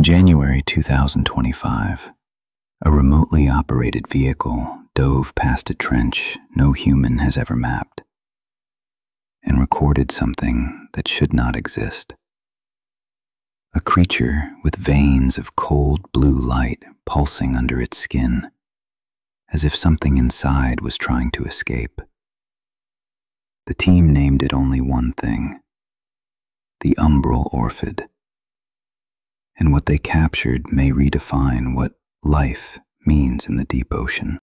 In January 2025, a remotely operated vehicle dove past a trench no human has ever mapped and recorded something that should not exist. A creature with veins of cold blue light pulsing under its skin, as if something inside was trying to escape. The team named it only one thing, the Umbral Orphid, and what they captured may redefine what life means in the deep ocean.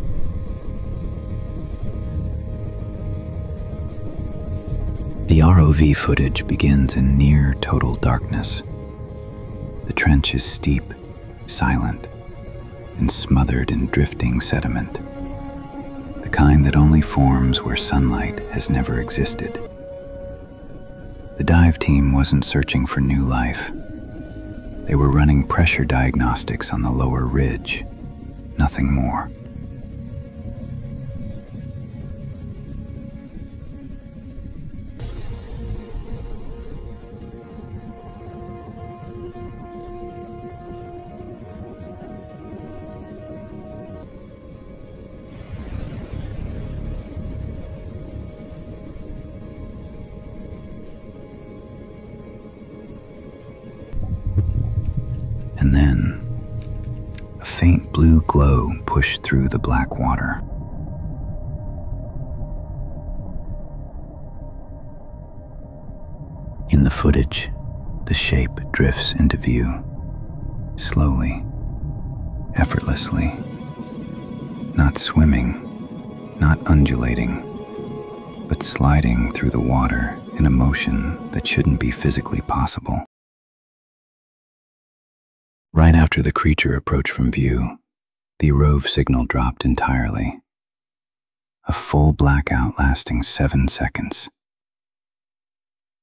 The ROV footage begins in near total darkness. The trench is steep, silent, and smothered in drifting sediment, the kind that only forms where sunlight has never existed. The dive team wasn't searching for new life. They were running pressure diagnostics on the lower ridge, nothing more. And then, a faint blue glow pushed through the black water. In the footage, the shape drifts into view, slowly, effortlessly, not swimming, not undulating, but sliding through the water in a motion that shouldn't be physically possible. Right after the creature approached from view, the rove signal dropped entirely, a full blackout lasting 7 seconds.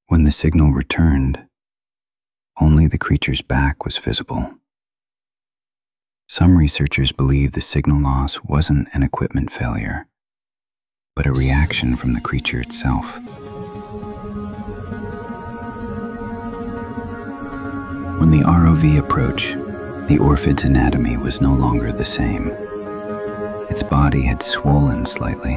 When the signal returned, only the creature's back was visible. Some researchers believe the signal loss wasn't an equipment failure, but a reaction from the creature itself. When the ROV approached, the orphid's anatomy was no longer the same. Its body had swollen slightly,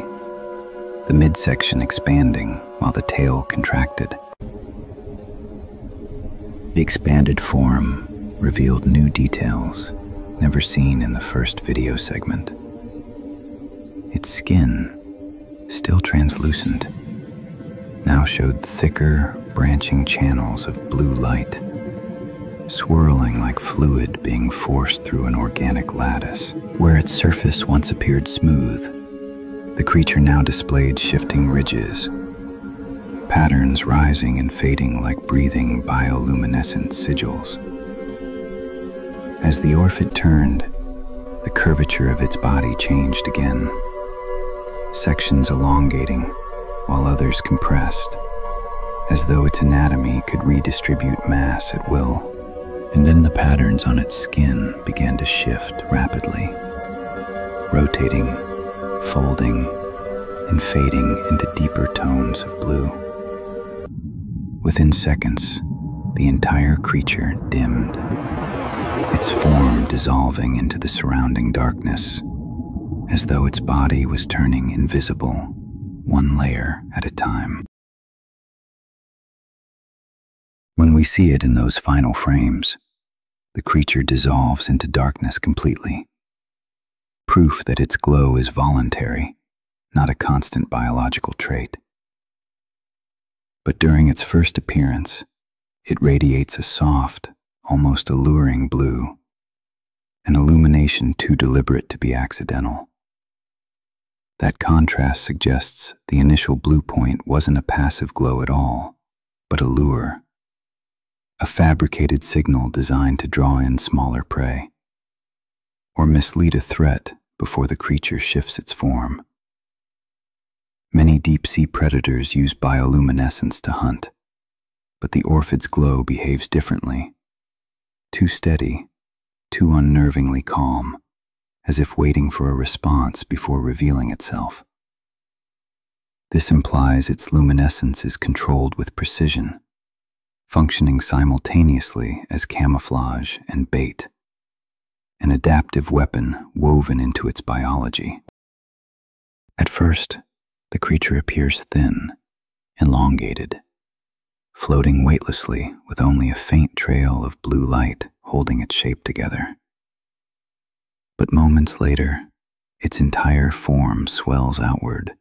the midsection expanding while the tail contracted. The expanded form revealed new details never seen in the first video segment. Its skin, still translucent, now showed thicker, branching channels of blue light, swirling like fluid being forced through an organic lattice. Where its surface once appeared smooth, the creature now displayed shifting ridges, patterns rising and fading like breathing bioluminescent sigils. As the orphid turned, the curvature of its body changed again, sections elongating while others compressed, as though its anatomy could redistribute mass at will. And then the patterns on its skin began to shift rapidly, rotating, folding, and fading into deeper tones of blue. Within seconds, the entire creature dimmed, its form dissolving into the surrounding darkness, as though its body was turning invisible, one layer at a time. When we see it in those final frames, the creature dissolves into darkness completely, proof that its glow is voluntary, not a constant biological trait. But during its first appearance, it radiates a soft, almost alluring blue, an illumination too deliberate to be accidental. That contrast suggests the initial blue point wasn't a passive glow at all, but a lure. A fabricated signal designed to draw in smaller prey, or mislead a threat before the creature shifts its form. Many deep-sea predators use bioluminescence to hunt, but the orphid's glow behaves differently, too steady, too unnervingly calm, as if waiting for a response before revealing itself. This implies its luminescence is controlled with precision, functioning simultaneously as camouflage and bait, an adaptive weapon woven into its biology. At first, the creature appears thin, elongated, floating weightlessly with only a faint trail of blue light holding its shape together. But moments later, its entire form swells outward,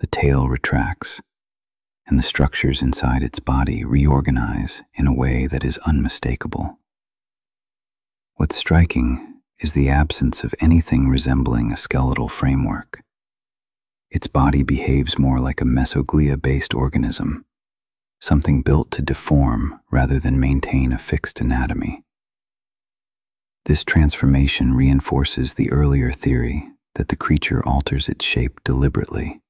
the tail retracts, and the structures inside its body reorganize in a way that is unmistakable. What's striking is the absence of anything resembling a skeletal framework. Its body behaves more like a mesoglia-based organism, something built to deform rather than maintain a fixed anatomy. This transformation reinforces the earlier theory that the creature alters its shape deliberately,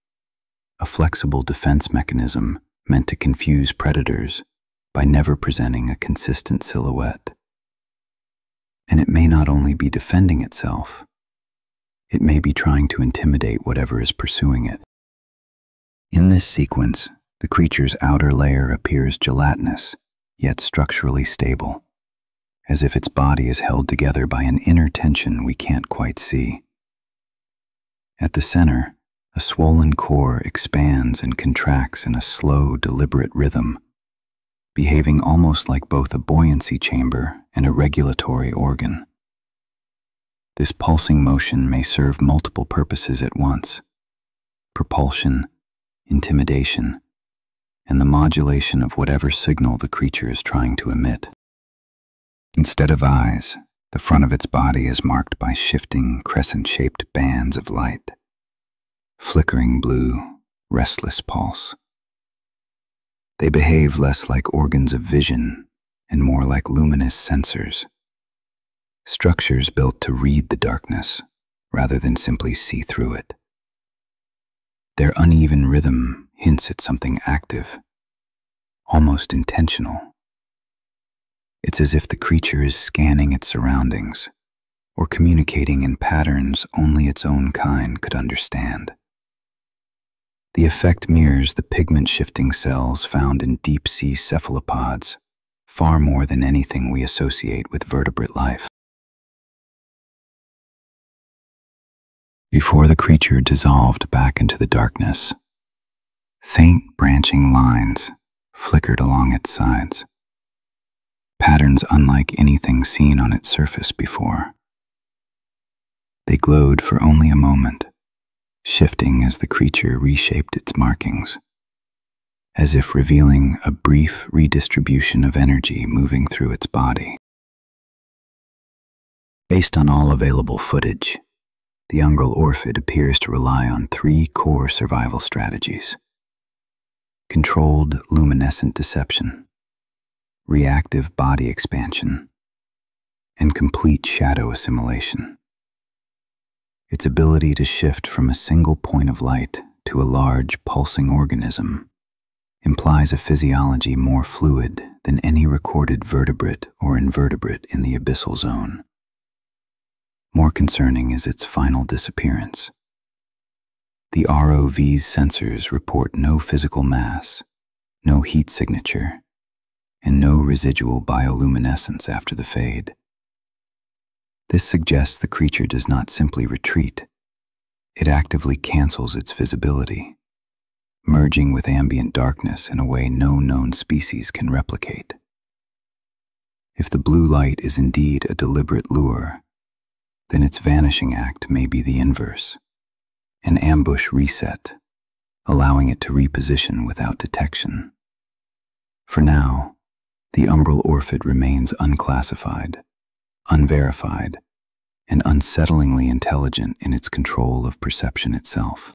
a flexible defense mechanism meant to confuse predators by never presenting a consistent silhouette. And it may not only be defending itself, it may be trying to intimidate whatever is pursuing it. In this sequence, the creature's outer layer appears gelatinous, yet structurally stable, as if its body is held together by an inner tension we can't quite see. At the center, a swollen core expands and contracts in a slow, deliberate rhythm, behaving almost like both a buoyancy chamber and a regulatory organ. This pulsing motion may serve multiple purposes at once: propulsion, intimidation, and the modulation of whatever signal the creature is trying to emit. Instead of eyes, the front of its body is marked by shifting, crescent-shaped bands of light, flickering blue, restless pulse. They behave less like organs of vision and more like luminous sensors, structures built to read the darkness rather than simply see through it. Their uneven rhythm hints at something active, almost intentional. It's as if the creature is scanning its surroundings or communicating in patterns only its own kind could understand. The effect mirrors the pigment-shifting cells found in deep-sea cephalopods far more than anything we associate with vertebrate life. Before the creature dissolved back into the darkness, faint branching lines flickered along its sides, patterns unlike anything seen on its surface before. They glowed for only a moment, shifting as the creature reshaped its markings, as if revealing a brief redistribution of energy moving through its body. Based on all available footage, the Umbral Orphid appears to rely on three core survival strategies: controlled luminescent deception, reactive body expansion, and complete shadow assimilation. Its ability to shift from a single point of light to a large pulsing organism implies a physiology more fluid than any recorded vertebrate or invertebrate in the abyssal zone. More concerning is its final disappearance. The ROV's sensors report no physical mass, no heat signature, and no residual bioluminescence after the fade. This suggests the creature does not simply retreat. It actively cancels its visibility, merging with ambient darkness in a way no known species can replicate. If the blue light is indeed a deliberate lure, then its vanishing act may be the inverse, an ambush reset, allowing it to reposition without detection. For now, the Umbral Orphid remains unclassified, unverified, and unsettlingly intelligent in its control of perception itself.